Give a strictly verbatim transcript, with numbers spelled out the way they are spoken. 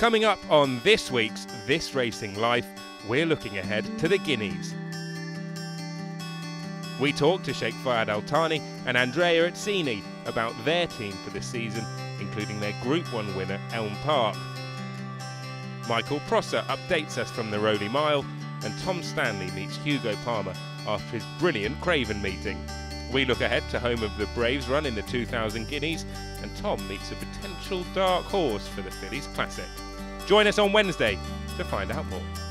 Coming up on this week's This Racing Life, we're looking ahead to the Guineas. We talked to Sheikh Fayed Al Thani and Andrea Atzini about their team for the season, including their Group one winner, Elm Park. Michael Prosser updates us from the Rowley Mile, and Tom Stanley meets Hugo Palmer after his brilliant Craven meeting. We look ahead to home of the Braves run in the two thousand Guineas, and Tom meets a potential dark horse for the Fillies Classic. Join us on Wednesday to find out more.